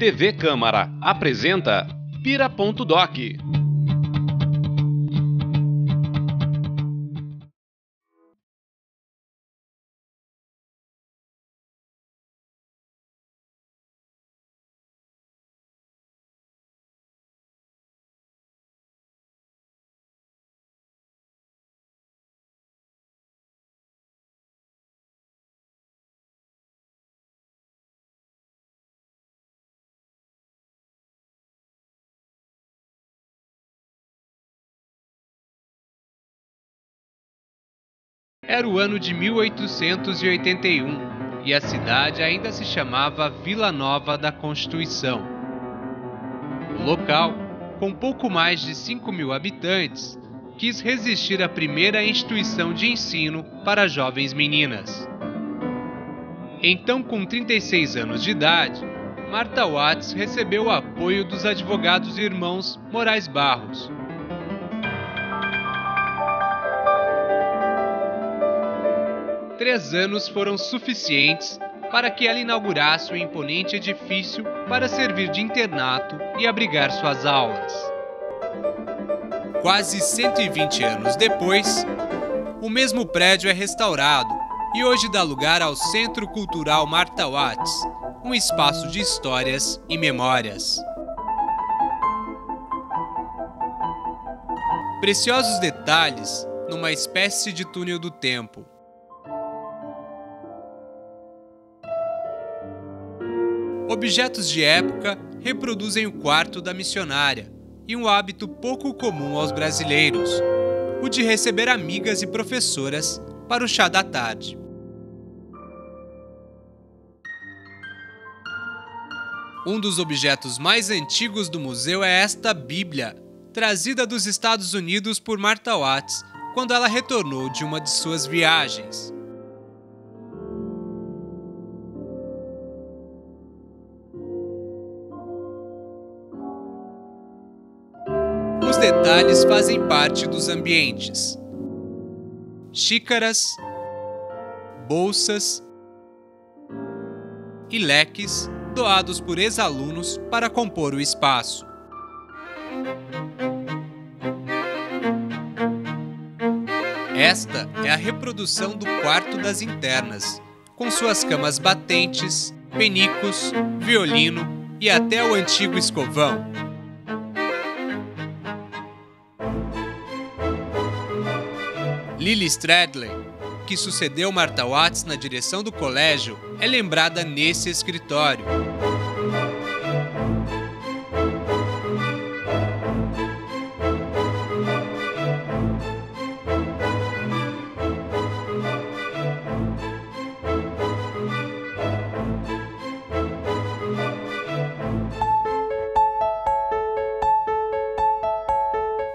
TV Câmara apresenta Pira.Doc. Era o ano de 1881 e a cidade ainda se chamava Vila Nova da Constituição. O local, com pouco mais de 5.000 habitantes, quis resistir à primeira instituição de ensino para jovens meninas. Então, com 36 anos de idade, Martha Watts recebeu o apoio dos advogados irmãos Moraes Barros. Três anos foram suficientes para que ela inaugurasse o imponente edifício para servir de internato e abrigar suas aulas. Quase 120 anos depois, o mesmo prédio é restaurado e hoje dá lugar ao Centro Cultural Martha Watts, um espaço de histórias e memórias. Preciosos detalhes numa espécie de túnel do tempo. Objetos de época reproduzem o quarto da missionária e um hábito pouco comum aos brasileiros, o de receber amigas e professoras para o chá da tarde. Um dos objetos mais antigos do museu é esta Bíblia, trazida dos Estados Unidos por Martha Watts quando ela retornou de uma de suas viagens. Detalhes fazem parte dos ambientes. Xícaras, bolsas e leques doados por ex-alunos para compor o espaço. Esta é a reprodução do quarto das internas, com suas camas batentes, penicos, violino e até o antigo escovão. Lily Stradley, que sucedeu Martha Watts na direção do colégio, é lembrada nesse escritório.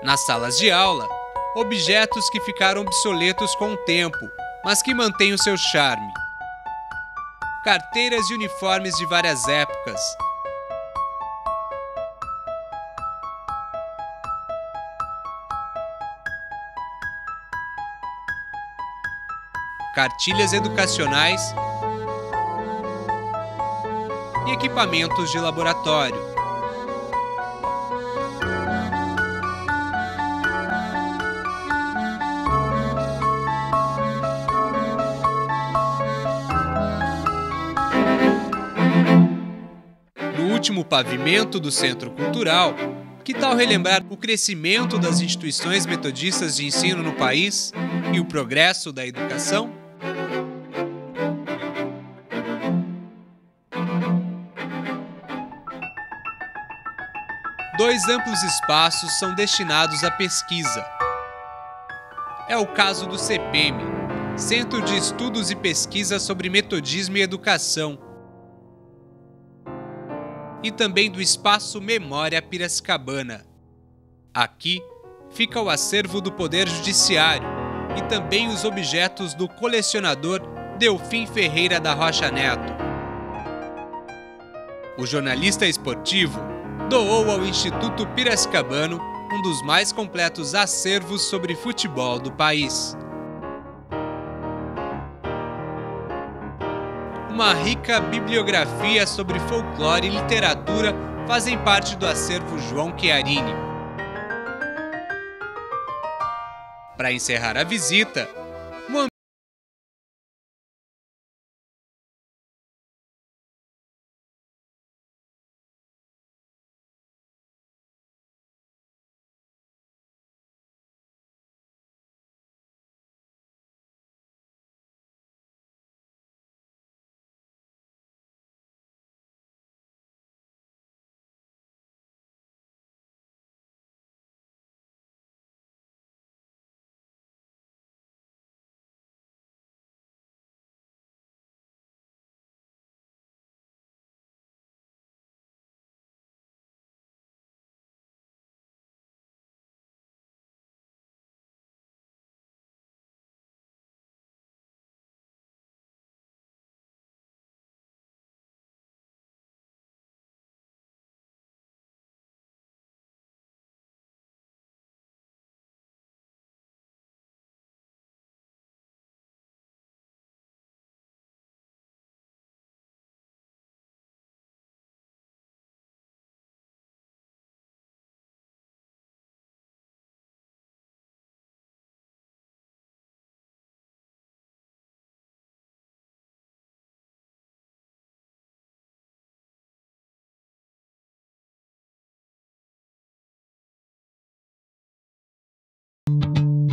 Nas salas de aula, objetos que ficaram obsoletos com o tempo, mas que mantêm o seu charme. Carteiras e uniformes de várias épocas. Cartilhas educacionais e equipamentos de laboratório. No último pavimento do Centro Cultural, que tal relembrar o crescimento das instituições metodistas de ensino no país e o progresso da educação? Dois amplos espaços são destinados à pesquisa. É o caso do CPM, Centro de Estudos e Pesquisa sobre Metodismo e Educação, e também do Espaço Memória Piracicabana. Aqui fica o acervo do Poder Judiciário e também os objetos do colecionador Delfim Ferreira da Rocha Neto. O jornalista esportivo doou ao Instituto Piracicabano um dos mais completos acervos sobre futebol do país. uma rica bibliografia sobre folclore e literatura fazem parte do acervo João Chiarini. Para encerrar a visita,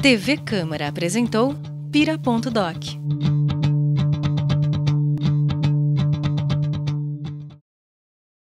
TV Câmara apresentou Pira.Doc.